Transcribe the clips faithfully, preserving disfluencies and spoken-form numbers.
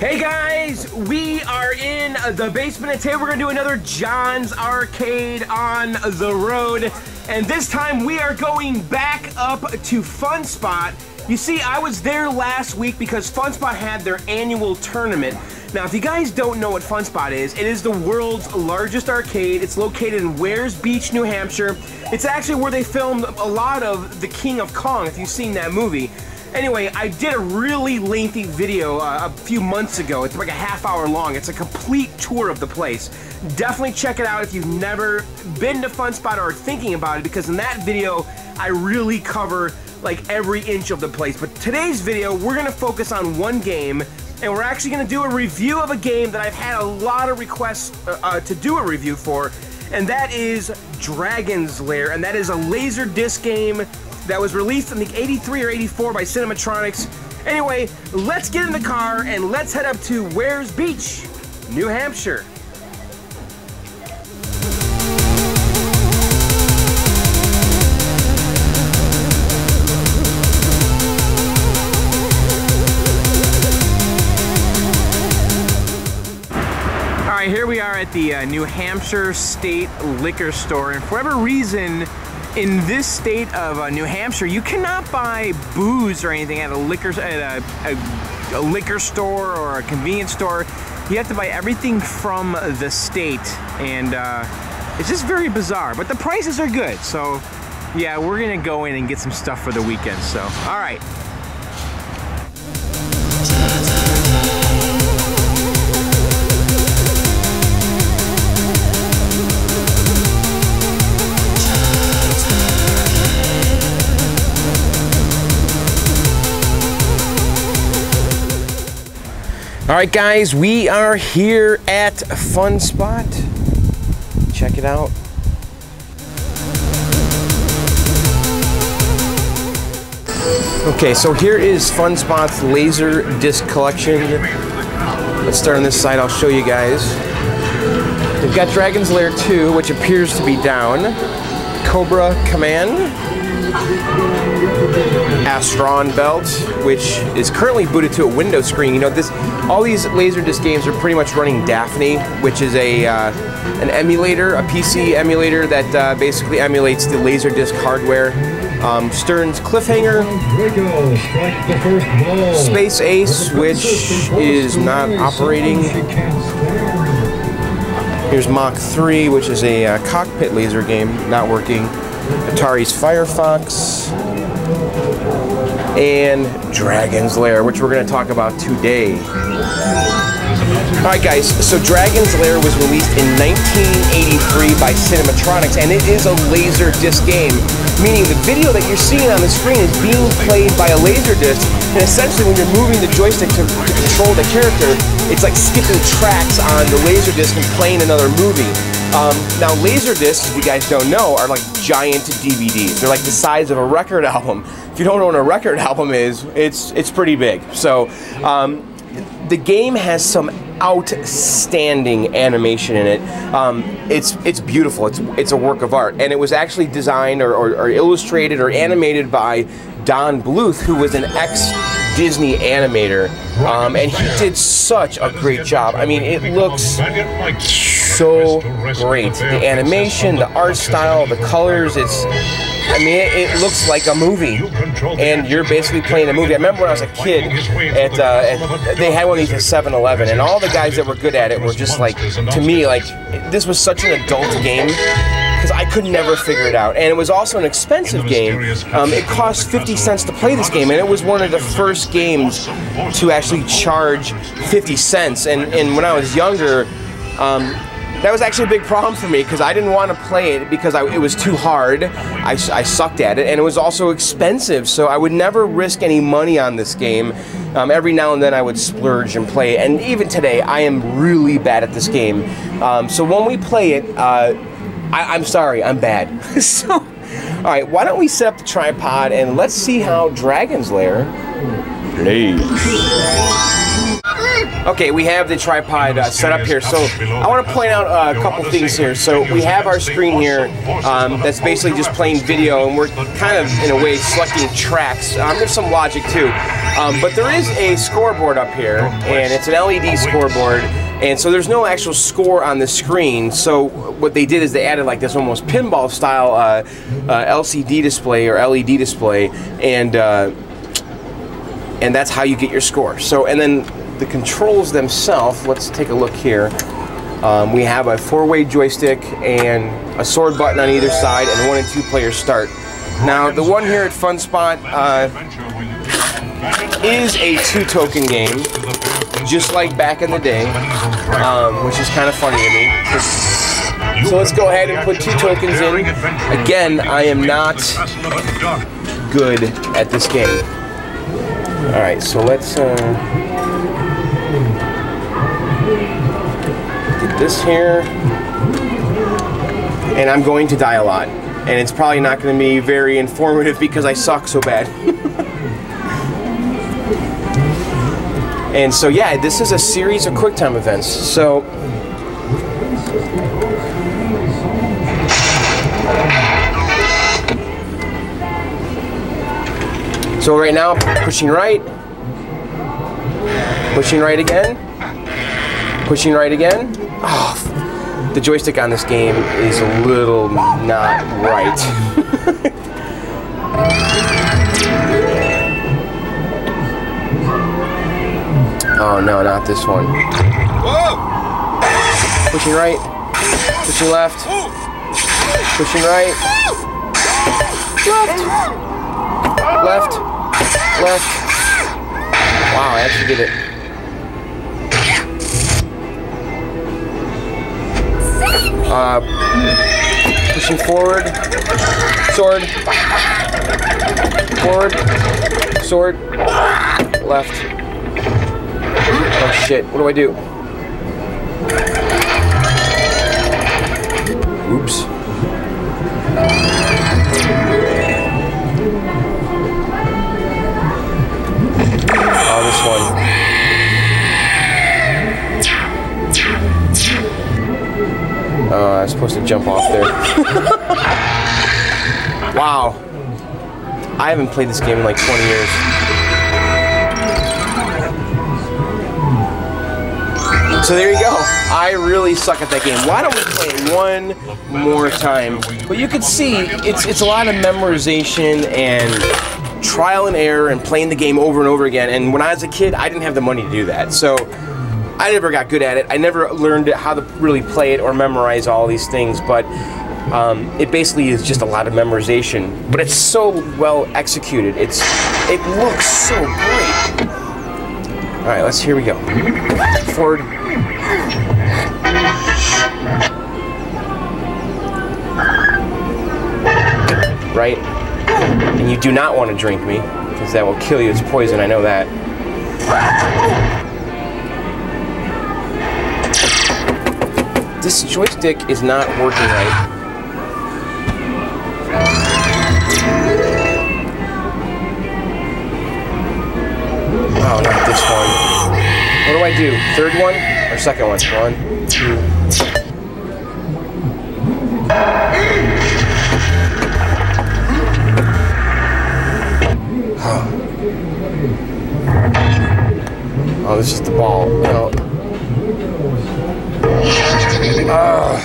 Hey guys, we are in the basement and today we're gonna do another John's Arcade on the road, and this time we are going back up to Funspot. You see, I was there last week because Funspot had their annual tournament. Now, if you guys don't know what Funspot is, it is the world's largest arcade. It's located in Weirs Beach, New Hampshire. It's actually where they filmed a lot of The King of Kong, if you've seen that movie. Anyway, I did a really lengthy video uh, a few months ago. It's like a half hour long. It's a complete tour of the place. Definitely check it out if you've never been to Funspot or are thinking about it, because in that video, I really cover like every inch of the place. But today's video, we're gonna focus on one game, and we're actually gonna do a review of a game that I've had a lot of requests uh, uh, to do a review for, and that is Dragon's Lair, and that is a LaserDisc game that was released in the eighty-three or eighty-four by Cinematronics. Anyway, let's get in the car and let's head up to Weirs Beach, New Hampshire. Here we are at the uh, New Hampshire State Liquor Store, and for whatever reason, in this state of uh, New Hampshire, you cannot buy booze or anything at a liquor at a, a, a liquor store or a convenience store. You have to buy everything from the state, and uh, it's just very bizarre. But the prices are good, so yeah, we're gonna go in and get some stuff for the weekend. So, all right. All right, guys, we are here at Funspot. Check it out. Okay, so here is Funspot's laser disc collection. Let's start on this side. I'll show you guys. They've got Dragon's Lair two, which appears to be down. Cobra Command. Astron Belt, which is currently booted to a Windows screen. You know, this, all these LaserDisc games are pretty much running Daphne, which is a uh, an emulator, a P C emulator that uh, basically emulates the LaserDisc hardware. Um, Stern's Cliffhanger, Space Ace, which is not operating. Here's Mach three, which is a uh, cockpit laser game, not working. Atari's Firefox, and Dragon's Lair, which we're going to talk about today. Alright guys, so Dragon's Lair was released in nineteen eighty-three by Cinematronics, and it is a laser disc game, meaning the video that you're seeing on the screen is being played by a laser disc, and essentially when you're moving the joystick to, to control the character, it's like skipping tracks on the laser disc and playing another movie. Um, now, LaserDiscs, if you guys don't know, are like giant D V Ds. They're like the size of a record album. If you don't know what a record album is, it's it's pretty big. So, um, the game has some outstanding animation in it. Um, it's it's beautiful. It's it's a work of art, and it was actually designed or, or, or illustrated or animated by Don Bluth, who was an ex-Disney animator, um, and he did such a great job. I mean, it looks so great. The animation, the art style, the colors, it's, I mean, it, it looks like a movie, and you're basically playing a movie. I remember when I was a kid, at, uh, at they had one of these at seven eleven, and all the guys that were good at it were just like, to me, like, this was such an adult game, because I could never figure it out. And it was also an expensive game. Um, it cost fifty cents to play this game, and it was one of the first games to actually charge fifty cents. And, and when I was younger, um, that was actually a big problem for me, because I didn't want to play it because I, it was too hard. I, I sucked at it, and it was also expensive, so I would never risk any money on this game. Um, every now and then I would splurge and play it, and even today I am really bad at this game. Um, so when we play it, uh, I, I'm sorry, I'm bad. So, all right, why don't we set up the tripod and let's see how Dragon's Lair plays. Okay, we have the tripod uh, set up here, so I want to point out uh, a couple things here. So we have our screen here um, that's basically just playing video, and we're kind of, in a way, selecting tracks. Um, there's some logic, too. Um, but there is a scoreboard up here, and it's an L E D scoreboard. And so there's no actual score on the screen, so what they did is they added like this almost pinball style uh, uh, L C D display or L E D display, and uh, and that's how you get your score. So, and then the controls themselves, let's take a look here. Um, we have a four-way joystick and a sword button on either side and one and two player start. Now the one here at Funspot uh, is a two-token game, just like back in the day, um, which is kind of funny to me. So let's go ahead and put two tokens in. Again, I am not good at this game. Alright, so let's uh, get this here, and I'm going to die a lot, and it's probably not going to be very informative because I suck so bad. And so, yeah, this is a series of QuickTime events. So, so right now, pushing right, pushing right again, pushing right again. Oh, the joystick on this game is a little not right. Oh no, not this one. Whoa. Pushing right, pushing left, pushing right, left, left, left. Wow, I actually did it. Uh, pushing forward, sword, forward, sword, left. Oh shit, what do I do? Oops. Oh, this one. Oh, I was supposed to jump off there. Wow. I haven't played this game in like twenty years. So there you go. I really suck at that game. Why don't we play it one more time? Well, you can see it's it's a lot of memorization and trial and error and playing the game over and over again. And when I was a kid, I didn't have the money to do that. So I never got good at it. I never learned how to really play it or memorize all these things. But um, it basically is just a lot of memorization. But it's so well executed. It's it looks so great. All right, let's, here we go. Forward. Right? And you do not want to drink me, because that will kill you. It's poison, I know that. This joystick is not working right. Oh, not this one. What do I do? Third one or second one? One, two. Oh, this is the ball. No. Uh.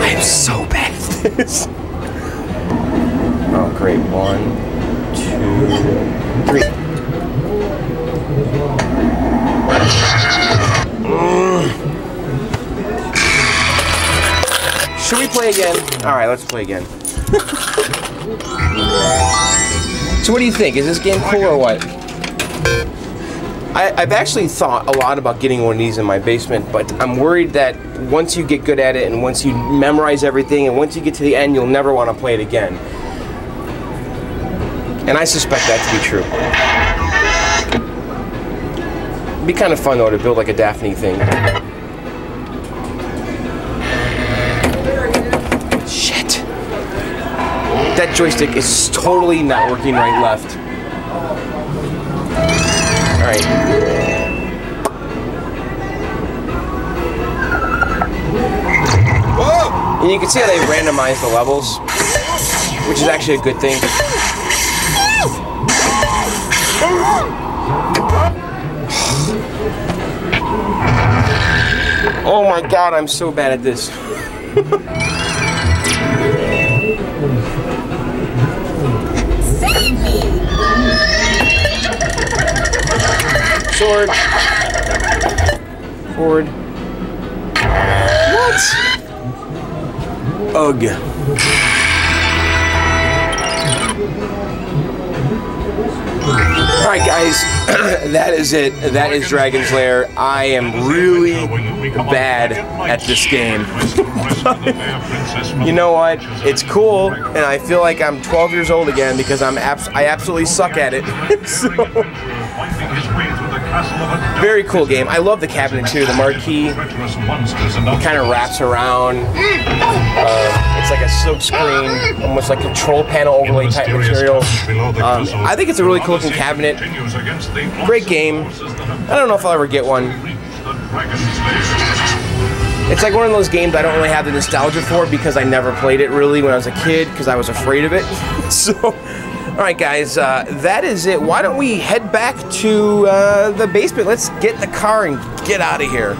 I am so bad at this. Oh, great. One. Three. Mm. Should we play again? Alright, let's play again. So what do you think? Is this game cool or what? I, I've actually thought a lot about getting one of these in my basement, but I'm worried that once you get good at it and once you memorize everything and once you get to the end, you'll never want to play it again. And I suspect that to be true. It'd be kind of fun, though, to build like a Daphne thing. Shit. That joystick is totally not working right left. Alright. Whoa! And you can see how they randomized the levels, which is actually a good thing. Oh my god, I'm so bad at this. Save me! Sword. Forward. What? Ugh. Alright guys, that is it. That is Dragon's Lair. I am really bad at this game. You know what? It's cool, and I feel like I'm twelve years old again because I'm abs I absolutely suck at it. So, very cool game. I love the cabinet too. The marquee kind of wraps around. Uh, it's like a silk screen, almost like control panel overlay type material. Um, I think it's a really cool looking cabinet. Great game. I don't know if I'll ever get one. It's like one of those games I don't really have the nostalgia for because I never played it really when I was a kid because I was afraid of it. So, alright guys, uh, that is it. Why don't we head back to uh, the basement? Let's get in the car and get out of here.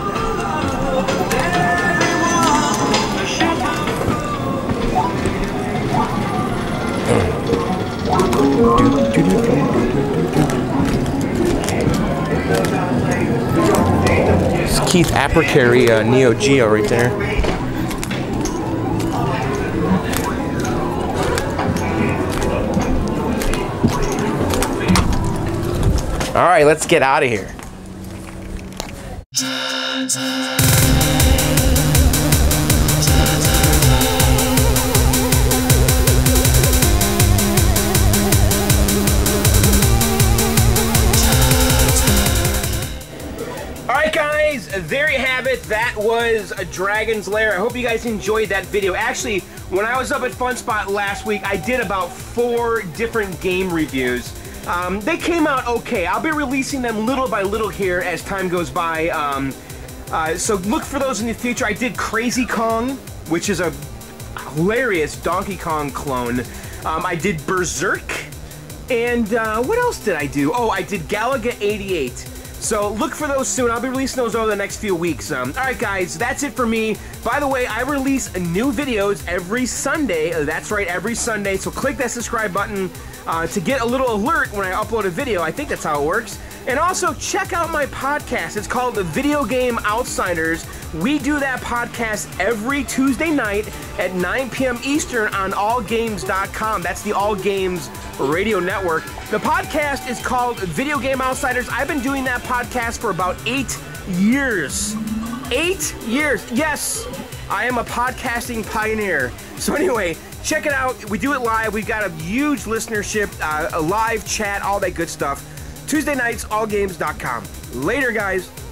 It's Keith Apercary, uh, Neo Geo right there. Alright, let's get out of here. There you have it. That was a Dragon's Lair. I hope you guys enjoyed that video. Actually, when I was up at Funspot last week, I did about four different game reviews. Um, they came out okay. I'll be releasing them little by little here as time goes by. Um, uh, so look for those in the future. I did Crazy Kong, which is a hilarious Donkey Kong clone. Um, I did Berserk. And uh, what else did I do? Oh, I did Galaga eighty-eight. So look for those soon. I'll be releasing those over the next few weeks. Um, Alright guys, that's it for me. By the way, I release new videos every Sunday. That's right, every Sunday. So click that subscribe button uh, to get a little alert when I upload a video. I think that's how it works. And also check out my podcast. It's called The Video Game Outsiders. We do that podcast every Tuesday night at nine p m Eastern on all games dot com. That's the All Games Radio Network. The podcast is called Video Game Outsiders. I've been doing that podcast for about eight years. Eight years. Yes, I am a podcasting pioneer. So anyway, check it out. We do it live. We've got a huge listenership, uh, a live chat, all that good stuff. Tuesday nights, all games dot com. Later, guys.